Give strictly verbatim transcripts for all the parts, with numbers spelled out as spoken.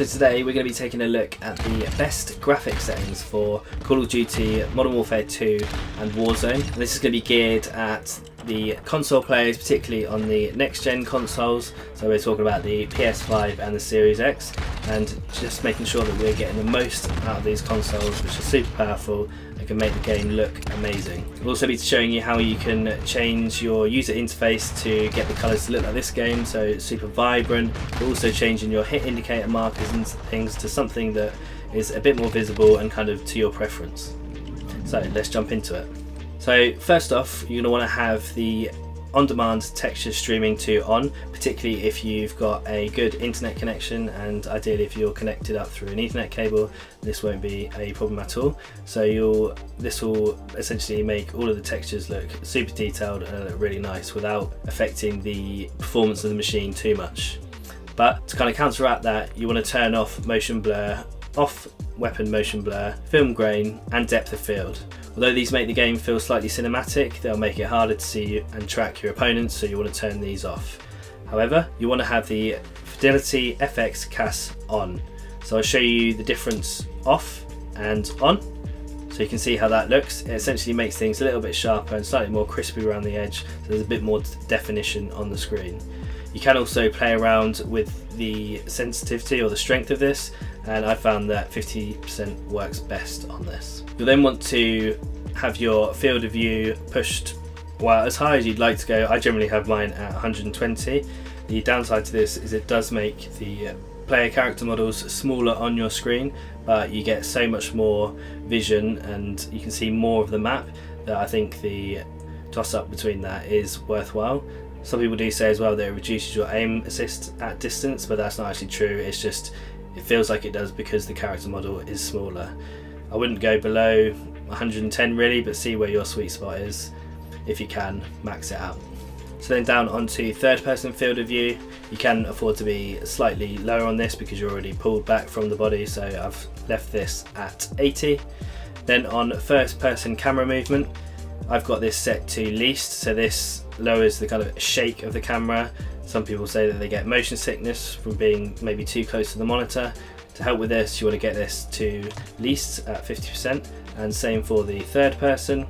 So today we're going to be taking a look at the best graphic settings for Call of Duty, Modern Warfare two and Warzone. And this is going to be geared at the console players, particularly on the next-gen consoles. So we're talking about the P S five and the Series X, and just making sure that we're getting the most out of these consoles, which are super powerful and can make the game look amazing. We'll also be showing you how you can change your user interface to get the colours to look like this game, so it's super vibrant. We're also changing your hit indicator markers and things to something that is a bit more visible and kind of to your preference. So let's jump into it. So first off, you're going to want to have the on-demand texture streaming to on, particularly if you've got a good internet connection, and ideally if you're connected up through an Ethernet cable, this won't be a problem at all. So you'll this will essentially make all of the textures look super detailed and look really nice without affecting the performance of the machine too much. But to kind of counteract that, you want to turn off motion blur, off weapon motion blur, film grain and depth of field. Although these make the game feel slightly cinematic, they'll make it harder to see and track your opponents, so you want to turn these off. However, you want to have the FidelityFX C A S on. So I'll show you the difference off and on, so you can see how that looks. It essentially makes things a little bit sharper and slightly more crispy around the edge, so there's a bit more definition on the screen. You can also play around with the sensitivity or the strength of this, and I found that fifty percent works best on this. You'll then want to have your field of view pushed well, as high as you'd like to go. I generally have mine at one hundred and twenty. The downside to this is it does make the player character models smaller on your screen, but you get so much more vision and you can see more of the map that I think the toss-up between that is worthwhile. Some people do say as well that it reduces your aim assist at distance, but that's not actually true. It's just, it feels like it does because the character model is smaller. I wouldn't go below one hundred and ten really, but see where your sweet spot is. If you can, max it out. So then down onto third person field of view, you can afford to be slightly lower on this because you're already pulled back from the body, so I've left this at eighty. Then on first person camera movement, I've got this set to least, so this lowers the kind of shake of the camera. Some people say that they get motion sickness from being maybe too close to the monitor. To help with this, you want to get this to least at fifty percent, and same for the third person.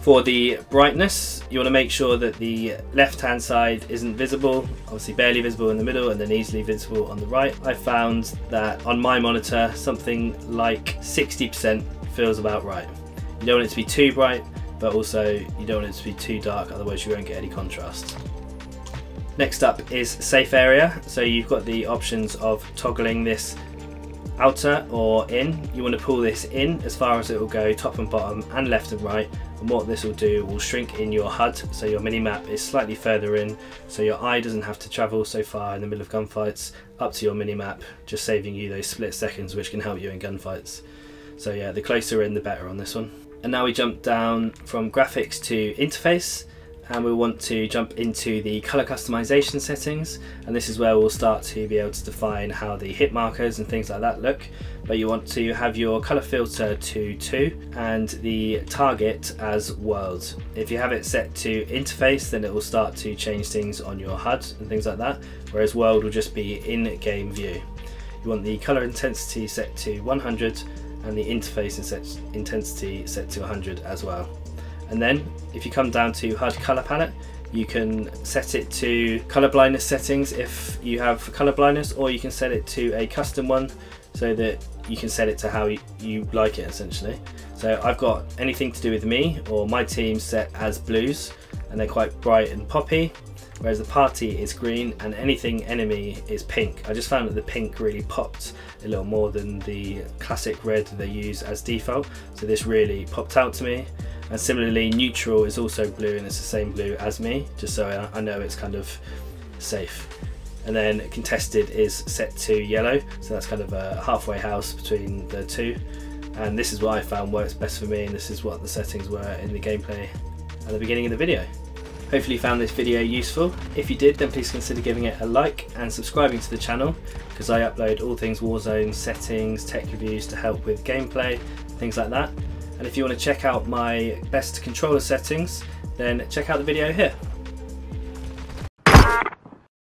For the brightness, you want to make sure that the left hand side isn't visible, obviously barely visible in the middle and then easily visible on the right. I found that on my monitor something like sixty percent feels about right. You don't want it to be too bright, but also you don't want it to be too dark, otherwise you won't get any contrast. Next up is safe area, so you've got the options of toggling this outer or in. You want to pull this in as far as it will go, top and bottom and left and right, and what this will do will shrink in your H U D, so your minimap is slightly further in, so your eye doesn't have to travel so far in the middle of gunfights up to your minimap, just saving you those split seconds which can help you in gunfights. So yeah, the closer in the better on this one. And now we jump down from graphics to interface, and we want to jump into the colour customization settings, and this is where we'll start to be able to define how the hit markers and things like that look. But you want to have your colour filter to two and the target as world. If you have it set to interface, then it will start to change things on your H U D and things like that, whereas world will just be in game view. You want the colour intensity set to one hundred and the interface intensity set to one hundred as well. And then if you come down to H U D color palette, you can set it to color blindness settings if you have color blindness, or you can set it to a custom one so that you can set it to how you like it essentially. So I've got anything to do with me or my team set as blues, and they're quite bright and poppy, whereas the party is green and anything enemy is pink. I just found that the pink really popped a little more than the classic red they use as default, so this really popped out to me. And similarly, neutral is also blue and it's the same blue as me, just so I know it's kind of safe. And then contested is set to yellow, so that's kind of a halfway house between the two, and this is what I found works best for me, and this is what the settings were in the gameplay at the beginning of the video. Hopefully you found this video useful. If you did, then please consider giving it a like and subscribing to the channel, because I upload all things Warzone, settings, tech reviews to help with gameplay, things like that. And if you want to check out my best controller settings, then check out the video here.